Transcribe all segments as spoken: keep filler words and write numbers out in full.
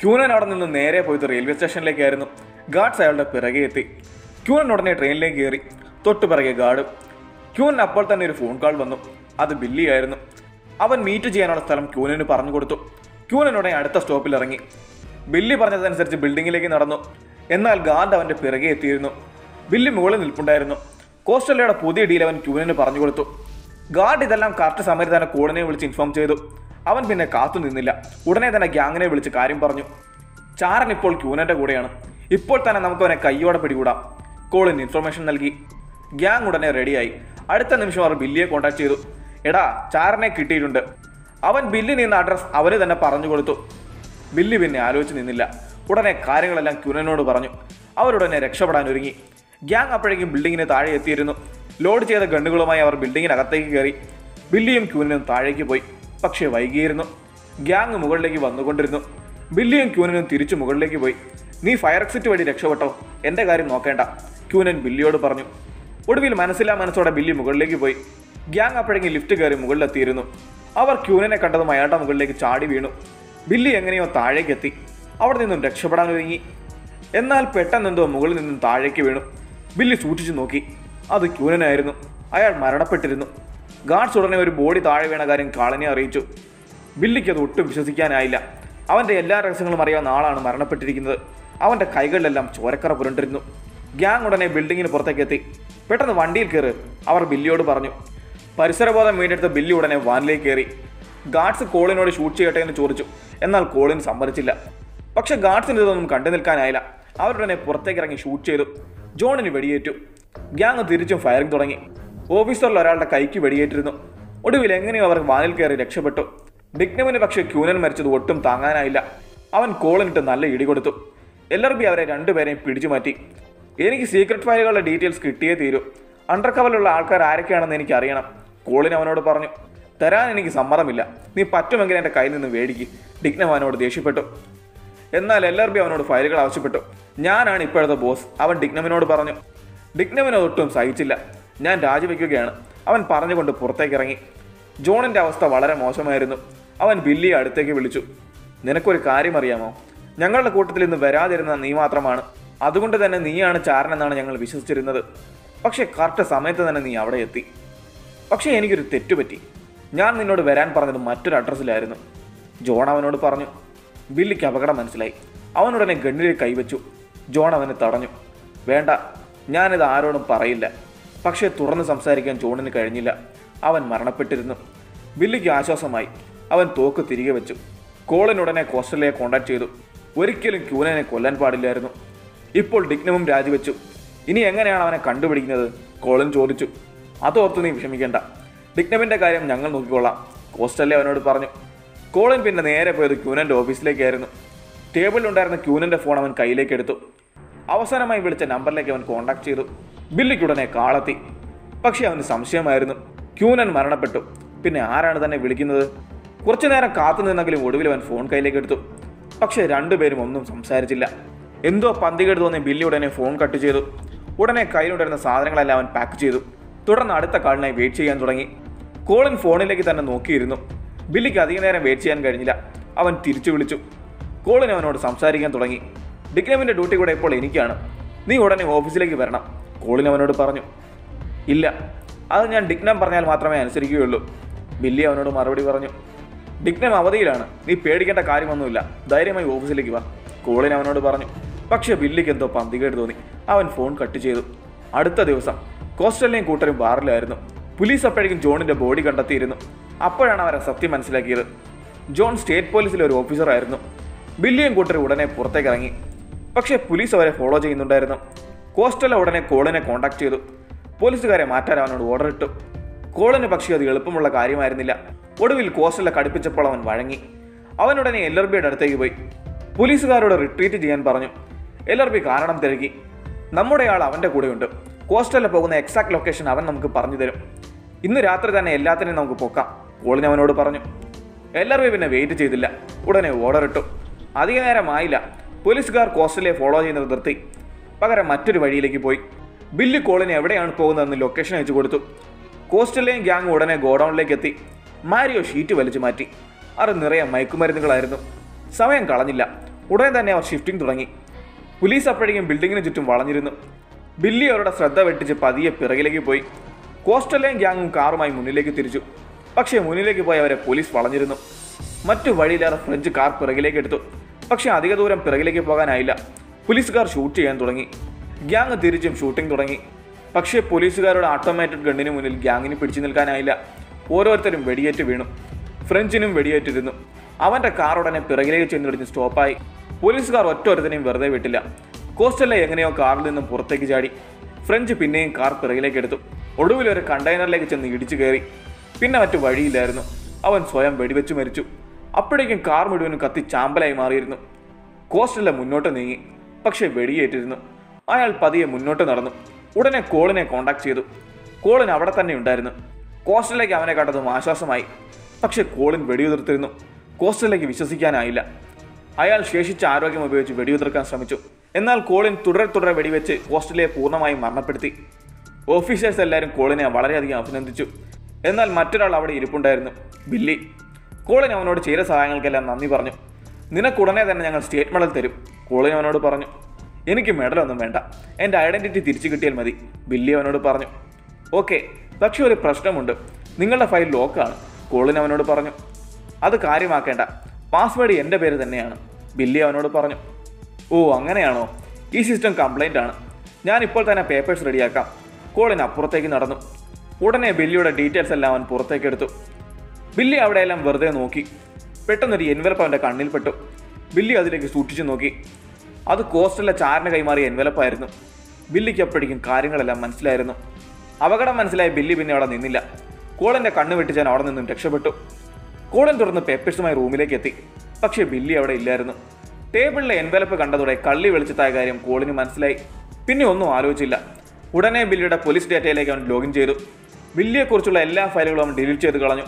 ക്യൂനൻ അവിടെ നിന്ന് നേരെ പോയത് റെയിൽവേ സ്റ്റേഷനിലേക്കായിരുന്നു. ഗാർഡ്സ് അയാളുടെ പിറകെ എത്തി. ക്യൂനൻ ഉടനെ ട്രെയിനിലേക്ക് കയറി. തൊട്ടു പിറകെ ഗാർഡ്. ക്യൂനൻ അപ്പോൾ തന്നെ ഒരു ഫോൺ കാൾ വന്നു. അത് ബില്ലി ആയിരുന്നു. അവൻ മീറ്റ് ചെയ്യാനുള്ള സ്ഥലം ക്യൂനന് പറഞ്ഞു കൊടുത്തു. ക്യൂനൻ ഉടനെ അടുത്ത സ്റ്റോപ്പിൽ ഇറങ്ങി. ബില്ലി പറഞ്ഞതനുസരിച്ച് ബിൽഡിങ്ങിലേക്ക് നടന്നു. എന്നാൽ ഗാർഡ് അവൻ്റെ പിറകെ എത്തിയിരുന്നു. ബില്ലി മുകളിൽ നിൽപ്പുണ്ടായിരുന്നു. കോസ്റ്റലയുടെ പുതിയ ഡീൽ അവൻ ക്യൂനന് പറഞ്ഞു കൊടുത്തു. ഗാർഡ് ഇതെല്ലാം കറക്റ്റ് സമയത്ത് തന്നെ കോഡിനെ വിളിച്ച് ഇൻഫോം ചെയ്തു. അവൻ പിന്നെ കാത്തു നിന്നില്ല. ഉടനെ തന്നെ ഗ്യാങ്ങിനെ വിളിച്ച് കാര്യം പറഞ്ഞു. ചാരൻ ഇപ്പോൾ ക്യൂനൻ്റെ കൂടെയാണ്. ഇപ്പോൾ തന്നെ നമുക്കവനെ കയ്യോടെ പിടികൂടാം. കോളിന് ഇൻഫർമേഷൻ നൽകി. ഗ്യാങ് ഉടനെ റെഡിയായി. അടുത്ത നിമിഷം അവർ ബില്ലിയെ കോൺടാക്ട് ചെയ്തു. എടാ, ചാരനെ കിട്ടിയിട്ടുണ്ട്. അവൻ ബില്ലി നിന്ന അഡ്രസ്സ് അവന് തന്നെ പറഞ്ഞു കൊടുത്തു. ബില്ലി പിന്നെ ആലോചിച്ച് നിന്നില്ല. ഉടനെ കാര്യങ്ങളെല്ലാം ക്യൂനനോട് പറഞ്ഞു. അവരുടനെ രക്ഷപ്പെടാൻ ഒരുങ്ങി. ഗ്യാങ് അപ്പോഴേക്കും ബിൽഡിങ്ങിന് താഴെ എത്തിയിരുന്നു. ലോഡ് ചെയ്ത ഗണ്ണുകളുമായി അവർ ബിൽഡിങ്ങിനകത്തേക്ക് കയറി. ബില്ലിയും ക്യൂനനും താഴേക്ക് പോയി. പക്ഷേ വൈകിയിരുന്നു. ഗ്യാങ് മുകളിലേക്ക് വന്നുകൊണ്ടിരുന്നു. ബില്ലിയും ക്യൂനനും തിരിച്ചു മുകളിലേക്ക് പോയി. നീ ഫയർ എക്സിറ്റ് വഴി രക്ഷപ്പെട്ടോ, എൻ്റെ കാര്യം നോക്കേണ്ട, ക്യൂനൻ ബില്ലിയോട് പറഞ്ഞു. ഒടുവിൽ മനസ്സില്ലാ മനസ്സോടെ ബില്ലി മുകളിലേക്ക് പോയി. ഗ്യാങ് അപ്പോഴേക്കും ലിഫ്റ്റ് കയറി മുകളിലെത്തിയിരുന്നു. അവർ ക്യൂനനെ കണ്ടതും അയാളുടെ മുകളിലേക്ക് ചാടി വീണു. ബില്ലി എങ്ങനെയോ താഴേക്കെത്തി. അവിടെ നിന്നും രക്ഷപ്പെടാൻ ഒരുങ്ങി. എന്നാൽ പെട്ടെന്നെന്തോ മുകളിൽ നിന്നും താഴേക്ക് വീണു. ബില്ലി സൂക്ഷിച്ചു നോക്കി. അത് ക്യൂനനായിരുന്നു. അയാൾ മരണപ്പെട്ടിരുന്നു. ഗാർഡ്സ് ഉടനെ ഒരു ബോഡി താഴെ വീണ കാര്യം കാളിനെ അറിയിച്ചു. ബില്ലിക്ക് അത് ഒട്ടും വിശ്വസിക്കാനായില്ല. അവൻ്റെ എല്ലാ രഹസ്യങ്ങളും അറിയാവുന്ന ആളാണ് മരണപ്പെട്ടിരിക്കുന്നത്. അവൻ്റെ കൈകളിലെല്ലാം ചോരക്കറ പുരണ്ടിരുന്നു. ഗ്യാങ് ഉടനെ ബിൽഡിങ്ങിന് പുറത്തേക്ക് എത്തി. പെട്ടെന്ന് വണ്ടിയിൽ കയറി അവർ ബില്ലിയോട് പറഞ്ഞു. പരിസരബോധം വീണ്ടെടുത്ത് ബില്ലി ഉടനെ വാനിലേക്ക് കയറി. ഗാർഡ്സ് കോളിനോട് ഷൂട്ട് ചെയ്യട്ടെ എന്ന് ചോദിച്ചു. എന്നാൽ കോളിൻ സമ്മതിച്ചില്ല. പക്ഷേ ഗാർഡ്സിന് ഇതൊന്നും കണ്ടു നിൽക്കാനായില്ല. അവരുടനെ പുറത്തേക്ക് ഇറങ്ങി ഷൂട്ട് ചെയ്തു. ജോണിന് വെടിയേറ്റു. ഗ്യാങ് തിരിച്ചും ഫയറിംഗ് തുടങ്ങി. ഓഫീസറിൽ ഒരാളുടെ കൈക്ക് വെടിയേറ്റിരുന്നു. ഒടുവിൽ എങ്ങനെയോ അവർ വാനിൽ കയറി രക്ഷപ്പെട്ടു. ഡിഗ്നമിന് പക്ഷേ ക്യൂനൻ മരിച്ചത് ഒട്ടും താങ്ങാനായില്ല. അവൻ കോളിനിട്ട് നല്ല ഇടി കൊടുത്തു. എൽ ആർ ബി അവരെ രണ്ടുപേരെയും പിടിച്ചു മാറ്റി. എനിക്ക് സീക്രട്ട് ഫയലുകളുടെ ഡീറ്റെയിൽസ് കിട്ടിയേ തീരൂ. അണ്ടർ കവറിലുള്ള ആൾക്കാർ ആരൊക്കെയാണെന്ന് എനിക്ക് അറിയണം, കോളിൻ അവനോട് പറഞ്ഞു. തരാൻ എനിക്ക് സമ്മതമില്ല. നീ പറ്റുമെങ്കിൽ എൻ്റെ കയ്യിൽ നിന്ന് വേടിക്ക്, ഡിഗ്നം അവനോട് ദേഷ്യപ്പെട്ടു. എന്നാൽ എൽ ആർ ബി അവനോട് ഫയലുകൾ ആവശ്യപ്പെട്ടു. ഞാനാണ് ഇപ്പോഴത്തെ ബോസ്, അവൻ ഡിഗ്നമിനോട് പറഞ്ഞു. ഡിഗ്നമിന് ഒട്ടും സഹിച്ചില്ല. ഞാൻ രാജിവെക്കുകയാണ്, അവൻ പറഞ്ഞുകൊണ്ട് പുറത്തേക്കിറങ്ങി. ജോണിൻ്റെ അവസ്ഥ വളരെ മോശമായിരുന്നു. അവൻ ബില്ലിയെ അടുത്തേക്ക് വിളിച്ചു. നിനക്കൊരു കാര്യം അറിയാമോ? ഞങ്ങളുടെ കൂട്ടത്തിൽ ഇന്ന് വരാതിരുന്ന നീ മാത്രമാണ്. അതുകൊണ്ട് തന്നെ നീയാണ് ചാരനെന്നാണ് ഞങ്ങൾ വിശ്വസിച്ചിരുന്നത്. പക്ഷേ കറക്റ്റ് സമയത്ത് തന്നെ നീ അവിടെ എത്തി. പക്ഷേ എനിക്കൊരു തെറ്റുപറ്റി. ഞാൻ നിന്നോട് വരാൻ പറഞ്ഞത് മറ്റൊരു അഡ്രസ്സിലായിരുന്നു, ജോൺ അവനോട് പറഞ്ഞു. ബില്ലിക്ക് അപകടം മനസ്സിലായി. അവനുടനെ ഗണ്ണിൽ കൈവച്ചു. ജോൺ അവനെ തടഞ്ഞു. വേണ്ട, ഞാനിത് ആരോടും പറയില്ല. പക്ഷേ തുറന്ന് സംസാരിക്കാൻ ജോണിന് കഴിഞ്ഞില്ല. അവൻ മരണപ്പെട്ടിരുന്നു. ബില്ലിക്ക് ആശ്വാസമായി. അവൻ തോക്ക് തിരികെ വെച്ചു. കോളിനുടനെ കോസ്റ്റലിയെ കോൺടാക്ട് ചെയ്തു. ഒരിക്കലും ക്യൂനനെ കൊല്ലാൻ പാടില്ലായിരുന്നു. ഇപ്പോൾ ഡിഗ്നമും രാജിവെച്ചു. ഇനി എങ്ങനെയാണ് അവനെ കണ്ടുപിടിക്കുന്നത്, കോളിൻ ചോദിച്ചു. അതോർത്ത് നീ വിഷമിക്കേണ്ട, ഡിഗ്നമിൻ്റെ കാര്യം ഞങ്ങൾ നോക്കിക്കൊള്ളാം, കോസ്റ്റലിയെ അവനോട് പറഞ്ഞു. കോളിൻ പിന്നെ നേരെ പോയത് ക്യൂനൻ്റെ ഓഫീസിലേക്കായിരുന്നു. ടേബിളിലുണ്ടായിരുന്ന ക്യൂനൻ്റെ ഫോൺ അവൻ കയ്യിലേക്ക് എടുത്തു. അവസാനമായി വിളിച്ച നമ്പറിലേക്ക് അവൻ കോൺടാക്ട് ചെയ്തു. ബില്ലിക്കുടനെ കാളെത്തി. പക്ഷേ അവന് സംശയമായിരുന്നു. ക്യൂനൻ മരണപ്പെട്ടു, പിന്നെ ആരാണ് തന്നെ വിളിക്കുന്നത്? കുറച്ചു നേരം കാത്തു നിന്നെങ്കിലും ഒടുവിൽ അവൻ ഫോൺ കയ്യിലേക്ക് എടുത്തു. പക്ഷേ രണ്ടുപേരും ഒന്നും സംസാരിച്ചില്ല. എന്തോ പന്തികേട് തോന്നി ബില്ലി ഉടനെ ഫോൺ കട്ട് ചെയ്തു. ഉടനെ കയ്യിലുണ്ടായിരുന്ന സാധനങ്ങളെല്ലാം അവൻ പാക്ക് ചെയ്തു. തുടർന്ന് അടുത്ത കാളിനായി വെയിറ്റ് ചെയ്യാൻ തുടങ്ങി. കോളിൻ ഫോണിലേക്ക് തന്നെ നോക്കിയിരുന്നു. ബില്ലിക്ക് അധിക നേരം വെയിറ്റ് ചെയ്യാൻ കഴിഞ്ഞില്ല. അവൻ തിരിച്ചു വിളിച്ചു. കോളിൻ അവനോട് സംസാരിക്കാൻ തുടങ്ങി. ഡിഗ്നമിൻ്റെ ഡ്യൂട്ടി കൂടെ ഇപ്പോൾ എനിക്കാണ്, നീ ഉടനെ ഓഫീസിലേക്ക് വരണം, കോളിൻ അവനോട് പറഞ്ഞു. ഇല്ല, അത് ഞാൻ ഡിഗ്നം പറഞ്ഞാൽ മാത്രമേ അനുസരിക്കുകയുള്ളൂ, ബില്ലി അവനോട് മറുപടി പറഞ്ഞു. ഡിഗ്നം അവധിയിലാണ്, നീ പേടിക്കേണ്ട കാര്യമൊന്നുമില്ല, ധൈര്യമായി ഓഫീസിലേക്ക് വാ, കോളിൻ അവനോട് പറഞ്ഞു. പക്ഷേ ബില്ലിക്ക് എന്തോ പന്തികേട് തോന്നി. അവൻ ഫോൺ കട്ട് ചെയ്തു. അടുത്ത ദിവസം കോസ്റ്റലിനെയും കൂട്ടരും ബാറിലായിരുന്നു. പോലീസ് അപ്പോഴേക്കും ജോണിൻ്റെ ബോഡി കണ്ടെത്തിയിരുന്നു. അപ്പോഴാണ് അവരെ സത്യം മനസ്സിലാക്കിയത്. ജോൺ സ്റ്റേറ്റ് പോലീസിലെ ഒരു ഓഫീസറായിരുന്നു. ബില്ലിയും കൂട്ടരും ഉടനെ പുറത്തേക്ക് ഇറങ്ങി. പക്ഷേ പോലീസ് അവരെ ഫോളോ ചെയ്യുന്നുണ്ടായിരുന്നു. കോസ്റ്റല ഉടനെ കോളിനെ കോൺടാക്ട് ചെയ്തു. പോലീസുകാരെ മാറ്റാൻ അവനോട് ഓർഡർ ഇട്ടു. കോളിന് പക്ഷേ അത് എളുപ്പമുള്ള കാര്യമായിരുന്നില്ല. ഒടുവിൽ കോസ്റ്റല കടുപ്പിച്ചപ്പോൾ അവൻ വഴങ്ങി. അവനുടനെ എൽ ആർ ബിയുടെ അടുത്തേക്ക് പോയി. പോലീസുകാരോട് റിട്രീറ്റ് ചെയ്യാൻ പറഞ്ഞു. എൽ ആർ ബി കാരണം തിരക്കി. നമ്മുടെ ആൾ അവൻ്റെ കൂടെയുണ്ട്. കോസ്റ്റല പോകുന്ന എക്സാക്ട് ലൊക്കേഷൻ അവൻ നമുക്ക് പറഞ്ഞു തരും. ഇന്ന് രാത്രി തന്നെ എല്ലാത്തിനും നമുക്ക് പൊക്കാം, കോളിന് അവനോട് പറഞ്ഞു. എൽ ആർ ബി പിന്നെ വെയിറ്റ് ചെയ്തില്ല. ഉടനെ ഓർഡർ ഇട്ടു. അധിക നേരമായില്ല. പോലീസുകാർ കോസ്റ്റലയെ ഫോളോ ചെയ്യുന്നത് നിർത്തി. പകരം മറ്റൊരു വഴിയിലേക്ക് പോയി. ബില്ല് കോളിന് എവിടെയാണ് പോകുന്നതെന്ന് ലൊക്കേഷൻ അയച്ചു കൊടുത്തു. കോസ്റ്റലിലെയും ഗ്യാങ് ഉടനെ ഗോഡൌണിലേക്ക് എത്തി. മാരിയോ ഷീറ്റ് വലിച്ചു മാറ്റി. അത് നിറയെ മയക്കുമരുന്നുകളായിരുന്നു. സമയം കളഞ്ഞില്ല. ഉടൻ തന്നെ അവർ ഷിഫ്റ്റിംഗ് തുടങ്ങി. പോലീസ് അപ്പോഴേക്കും ബിൽഡിങ്ങിന് ചുറ്റും വളഞ്ഞിരുന്നു. ബില്ലി അവരുടെ ശ്രദ്ധ വെട്ടിച്ച് പതിയെ പിറകിലേക്ക് പോയി. കോസ്റ്റലയും ഗ്യാങ്ങും കാറുമായി മുന്നിലേക്ക് തിരിച്ചു. പക്ഷേ മുന്നിലേക്ക് പോയി അവരെ പോലീസ് വളഞ്ഞിരുന്നു. മറ്റു വഴിയില്ലാതെ ഫ്രഞ്ച് കാർ പിറകിലേക്ക് എടുത്തു. പക്ഷേ അധിക ദൂരം പിറകിലേക്ക് പോകാനായില്ല. പോലീസുകാർ ഷൂട്ട് ചെയ്യാൻ തുടങ്ങി. ഗ്യാങ് തിരിച്ചും ഷൂട്ടിംഗ് തുടങ്ങി. പക്ഷേ പോലീസുകാരുടെ ഓട്ടോമാറ്റിക് ഗണ്ണിന് മുന്നിൽ ഗ്യാങ്ങിന് പിടിച്ചു നിൽക്കാനായില്ല. ഓരോരുത്തരും വെടിയേറ്റ് വീണു. ഫ്രഞ്ചിനും വെടിയേറ്റിരുന്നു. അവൻ്റെ കാർ ഉടനെ പിറകിലേക്ക് ചെന്നിടിഞ്ഞ് സ്റ്റോപ്പായി. പോലീസുകാർ ഒറ്റൊരുത്തനെയും വെറുതെ വിട്ടില്ല. കോസ്റ്റല്ല എങ്ങനെയോ കാറിൽ നിന്നും പുറത്തേക്ക് ചാടി. ഫ്രഞ്ച് പിന്നെയും കാർ പിറകിലേക്ക് എടുത്തു. ഒടുവിൽ ഒരു കണ്ടെയ്നറിലേക്ക് ചെന്ന് ഇടിച്ചു കയറി. പിന്നെ മറ്റു വഴിയില്ലായിരുന്നു. അവൻ സ്വയം വെടിവെച്ച് മരിച്ചു. അപ്പോഴേക്കും കാർ മുഴുവനും കത്തി ചാമ്പലായി മാറിയിരുന്നു. കോസ്റ്റല്ല മുന്നോട്ട് നീങ്ങി. പക്ഷേ വെടിയേറ്റിരുന്നു. അയാൾ പതിയെ മുന്നോട്ട് നടന്നു. ഉടനെ കോളിനെ കോണ്ടാക്ട് ചെയ്തു. കോളിൻ അവിടെ തന്നെ ഉണ്ടായിരുന്നു. കോസ്റ്റലേക്ക് അവനെ കണ്ടതും ആശ്വാസമായി. പക്ഷേ കോളിൻ വെടിയുതിർത്തിരുന്നു. കോസ്റ്റലേക്ക് വിശ്വസിക്കാനായില്ല. അയാൾ ശേഷിച്ച ആരോഗ്യം ഉപയോഗിച്ച് വെടിയുതിർക്കാൻ ശ്രമിച്ചു. എന്നാൽ കോളിൻ തുടരെ തുടരെ വെടിവെച്ച് കോസ്റ്റലയെ പൂർണ്ണമായി മരണപ്പെടുത്തി. ഓഫീസേഴ്സ് എല്ലാവരും കോളിനെ വളരെയധികം അഭിനന്ദിച്ചു. എന്നാൽ മറ്റൊരാൾ അവിടെ ഇരിപ്പുണ്ടായിരുന്നു, ബില്ലി. കോളിൻ അവനോട് ചെയ്ത സഹായങ്ങൾക്കെല്ലാം നന്ദി പറഞ്ഞു. നിനക്കുടനെ തന്നെ ഞങ്ങൾ സ്റ്റേറ്റ് മെഡൽ തരും, കോളിൻ അവനോട് പറഞ്ഞു. എനിക്ക് മെഡലൊന്നും വേണ്ട, എൻ്റെ ഐഡൻറ്റിറ്റി തിരിച്ചു കിട്ടിയാൽ മതി, ബില്ലി അവനോട് പറഞ്ഞു. ഓക്കെ, പക്ഷേ ഒരു പ്രശ്നമുണ്ട്, നിങ്ങളുടെ ഫയൽ ലോക്കാണ്, കോളിൻ അവനോട് പറഞ്ഞു. അത് കാര്യമാക്കേണ്ട, പാസ്വേഡ് എൻ്റെ പേര് തന്നെയാണ്, ബില്ലി അവനോട് പറഞ്ഞു. ഓ അങ്ങനെയാണോ, ഈ സിസ്റ്റം കംപ്ലൈൻ്റ് ആണ്, ഞാനിപ്പോൾ തന്നെ പേപ്പേഴ്സ് റെഡിയാക്കാം, കോളിൻ അപ്പുറത്തേക്ക് നടന്നു. ഉടനെ ബില്ലിയുടെ ഡീറ്റെയിൽസ് എല്ലാം അവൻ പുറത്തേക്കെടുത്തു. ബില്ലി അവിടെയെല്ലാം വെറുതെ നോക്കി. പെട്ടെന്നൊരു എൻവലപ്പ് അവൻ്റെ കണ്ണിൽപ്പെട്ടു. ബില്ലി അതിലേക്ക് സൂക്ഷിച്ചു നോക്കി. അത് കോസ്റ്റലിലെ ചാരന് കൈമാറിയ എൻവലപ്പായിരുന്നു. ബില്ലിക്ക് അപ്പോഴേക്കും കാര്യങ്ങളെല്ലാം മനസ്സിലായിരുന്നു. അപകടം മനസ്സിലായ ബില്ലി പിന്നെ അവിടെ നിന്നില്ല. കോളിൻ്റെ കണ്ണ് വെട്ടിച്ചാൻ അവിടെ നിന്നും രക്ഷപ്പെട്ടു. കോളിൻ തുടർന്ന് പേപ്പേഴ്സുമായി റൂമിലേക്ക് എത്തി. പക്ഷേ ബില്ലി അവിടെ ഇല്ലായിരുന്നു. ടേബിളിലെ എൻവലപ്പ് കണ്ടതോടെ കള്ളി വെളിച്ചത്തായ കാര്യം കോളിന് മനസ്സിലായി. പിന്നെ ഒന്നും ആലോചിച്ചില്ല. ഉടനെ ബില്ലിയുടെ പോലീസ് ഡേറ്റയിലേക്ക് അവൻ ലോഗിൻ ചെയ്തു. ബില്ലിയെക്കുറിച്ചുള്ള എല്ലാ ഫയലുകളും അവൻ ഡിലീറ്റ് ചെയ്ത് കളഞ്ഞു.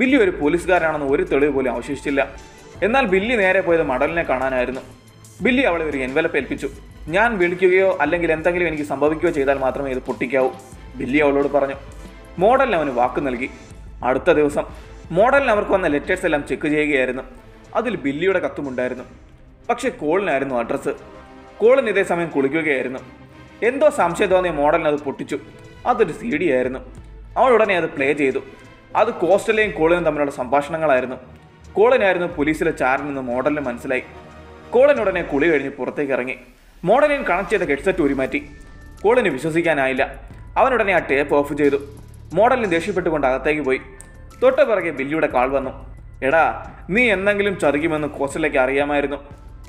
ബില്ലി ഒരു പോലീസുകാരനാണെന്ന് ഒരു തെളിവ് പോലും അവശേഷിച്ചില്ല. എന്നാൽ ബില്ലി നേരെ പോയത് മടലിനെ കാണാനായിരുന്നു. ബില്ലി അവളെ ഒരു എൻവലപ്പ് ഏൽപ്പിച്ചു. ഞാൻ വിളിക്കുകയോ അല്ലെങ്കിൽ എന്തെങ്കിലും എനിക്ക് സംഭവിക്കുകയോ ചെയ്താൽ മാത്രമേ ഇത് പൊട്ടിക്കാവൂ, ബില്ലി അവളോട് പറഞ്ഞു. മോഡലിന് അവന് വാക്ക് നൽകി. അടുത്ത ദിവസം മോഡലിന് അവർക്ക് വന്ന ലെറ്റേഴ്സ് എല്ലാം ചെക്ക് ചെയ്യുകയായിരുന്നു. അതിൽ ബില്ലിയുടെ കത്തുമുണ്ടായിരുന്നു. പക്ഷേ കോളിനായിരുന്നു അഡ്രസ്സ്. കോളിന് ഇതേ സമയം കുളിക്കുകയായിരുന്നു. എന്തോ സംശയം തോന്നിയ മോഡലിന് അത് പൊട്ടിച്ചു. അതൊരു സി ഡി ആയിരുന്നു. അവൾ ഉടനെ അത് പ്ലേ ചെയ്തു. അത് കോസ്റ്റലിനെയും കോളിനും തമ്മിലുള്ള സംഭാഷണങ്ങളായിരുന്നു. കോളിനായിരുന്നു പോലീസിലെ ചാരൻ എന്ന് മോഡലിന് മനസ്സിലായി. കോളിൻ ഉടനെ കുളി കഴിഞ്ഞ് പുറത്തേക്ക് ഇറങ്ങി. മോഡലിൻ കണക്ട് ചെയ്ത ഹെഡ്സെറ്റ് ഉരുമാറ്റി. കോളിന് വിശ്വസിക്കാനായില്ല. അവനുടനെ ആ ടേപ്പ് ഓഫ് ചെയ്തു. മോഡലിന് ദേഷ്യപ്പെട്ടുകൊണ്ട് അകത്തേക്ക് പോയി. തൊട്ട് പിറകെ ബില്ലിയുടെ കാൾ വന്നു. എടാ, നീ എന്തെങ്കിലും ചതിക്കുമെന്ന് കോസ്റ്റലിലേക്ക് അറിയാമായിരുന്നു.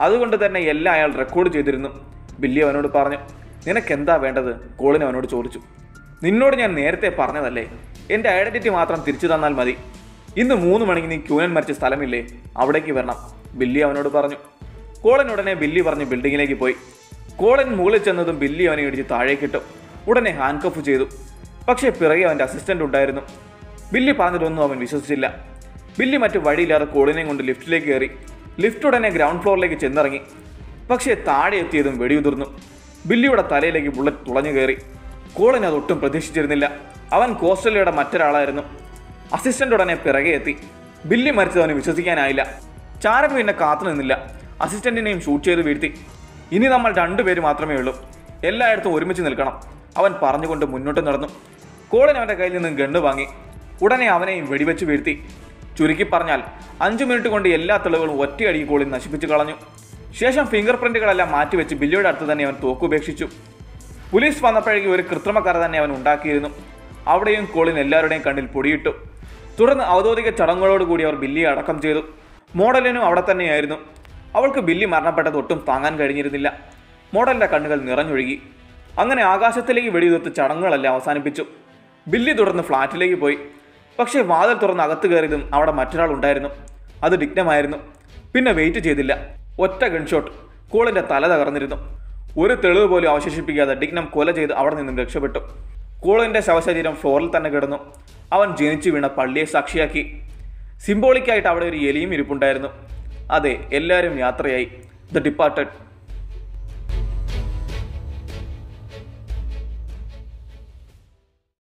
അതുകൊണ്ട് തന്നെ എല്ലാം അയാൾ റെക്കോർഡ് ചെയ്തിരുന്നു, ബില്ലി അവനോട് പറഞ്ഞു. നിനക്കെന്താ വേണ്ടത്, കോളിൻ അവനോട് ചോദിച്ചു. നിന്നോട് ഞാൻ നേരത്തെ പറഞ്ഞതല്ലേ, എൻ്റെ ഐഡൻറ്റിറ്റി മാത്രം തിരിച്ചു തന്നാൽ മതി. ഇന്ന് മൂന്ന് മണിക്ക് നീ ക്യൂനൻ മരിച്ച സ്ഥലമില്ലേ, അവിടേക്ക് വരണം, ബില്ലി അവനോട് പറഞ്ഞു. കോളിൻ ഉടനെ ബില്ലി പറഞ്ഞ് ബിൽഡിങ്ങിലേക്ക് പോയി. കോളിൻ മുകളിൽ ചെന്നതും ബില്ലി അവനെ ഇടിച്ച് താഴേക്കിട്ടു. ഉടനെ ഹാൻഡ് കഫ് ചെയ്തു. പക്ഷേ പിറകെ അവൻ്റെ അസിസ്റ്റൻ്റ് ഉണ്ടായിരുന്നു. ബില്ലി പറഞ്ഞിട്ടൊന്നും അവൻ വിശ്വസിച്ചില്ല. ബില്ലി മറ്റു വഴിയില്ലാതെ കോളിനെയും കൊണ്ട് ലിഫ്റ്റിലേക്ക് കയറി. ലിഫ്റ്റ് ഉടനെ ഗ്രൗണ്ട് ഫ്ലോറിലേക്ക് ചെന്നിറങ്ങി. പക്ഷേ താഴെ എത്തിയതും വെടിയുതിർന്നു. ബില്ലിയുടെ തലയിലേക്ക് ബുള്ളറ്റ് തുളഞ്ഞു കയറി. കോളിൻ അതൊട്ടും പ്രതീക്ഷിച്ചിരുന്നില്ല. അവൻ കോസ്റ്റലിയുടെ മറ്റൊരാളായിരുന്നു. അസിസ്റ്റൻ്റ് ഉടനെ പിറകെ എത്തി. ബില്ലി മരിച്ചതവന് വിശ്വസിക്കാനായില്ല. ചാരൻ പിന്നെ കാത്തു നിന്നില്ല. അസിസ്റ്റൻറ്റിനെയും ഷൂട്ട് ചെയ്ത് വീഴ്ത്തി. ഇനി നമ്മൾ രണ്ടുപേര് മാത്രമേ ഉള്ളൂ, എല്ലായിടത്തും ഒരുമിച്ച് നിൽക്കണം, അവൻ പറഞ്ഞുകൊണ്ട് മുന്നോട്ട് നടന്നു. കോളിൻ അവൻ്റെ കയ്യിൽ നിന്നും ഗണ്ണ് വാങ്ങി. ഉടനെ അവനെയും വെടിവെച്ച് വീഴ്ത്തി. ചുരുക്കി പറഞ്ഞാൽ അഞ്ചു മിനിറ്റ് കൊണ്ട് എല്ലാ തെളിവുകളും ഒറ്റയടിക്ക് കോളിൻ നശിപ്പിച്ചു കളഞ്ഞു. ശേഷം ഫിംഗർ പ്രിൻ്റുകളെല്ലാം മാറ്റിവെച്ച് ബില്ലിയുടെ അടുത്ത് തന്നെ അവൻ തോക്കുപേക്ഷിച്ചു. പോലീസ് വന്നപ്പോഴേക്കും ഒരു കൃത്രിമക്കഥ തന്നെ അവൻ ഉണ്ടാക്കിയിരുന്നു. അവിടെയും കോളിൻ എല്ലാവരുടെയും കണ്ണിൽ പൊടിയിട്ടു. തുടർന്ന് ഔദ്യോഗിക ചടങ്ങുകളോടുകൂടി അവർ ബില്ലിയെ അടക്കം ചെയ്തു. മോഡലിനും അവിടെ തന്നെയായിരുന്നു. അവൾക്ക് ബില്ലി മരണപ്പെട്ടത് ഒട്ടും താങ്ങാൻ കഴിഞ്ഞിരുന്നില്ല. മോഡലിൻ്റെ കണ്ണുകൾ നിറഞ്ഞൊഴുകി. അങ്ങനെ ആകാശത്തിലേക്ക് വെടിയുതിർത്ത് ചടങ്ങുകളെല്ലാം അവസാനിപ്പിച്ചു. ബില്ലി തുടർന്ന് ഫ്ലാറ്റിലേക്ക് പോയി. പക്ഷേ വാതിൽ തുറന്ന് അകത്ത് കയറിയതും അവിടെ മറ്റൊരാൾ ഉണ്ടായിരുന്നു. അത് ഡിഗ്നമായിരുന്നു. പിന്നെ വെയിറ്റ് ചെയ്തില്ല. ഒറ്റ ഗൺഷോട്ട് കോളിൻ്റെ തല തകർന്നിരുന്നു. ഒരു തെളിവ് പോലും അവശേഷിപ്പിക്കാതെ ഡിഗ്നം കൊല ചെയ്ത് അവിടെ നിന്നും രക്ഷപ്പെട്ടു. കോളിൻ്റെ ശവശരീരം ഫ്ലോറിൽ തന്നെ കിടന്നു. അവൻ ജനിച്ചു വീണ പള്ളിയെ സാക്ഷിയാക്കി. സിംബോളിക്കായിട്ട് അവിടെ ഒരു എലിയും ഇരിപ്പുണ്ടായിരുന്നു. അതെ, എല്ലാവരും യാത്രയായി. The departed.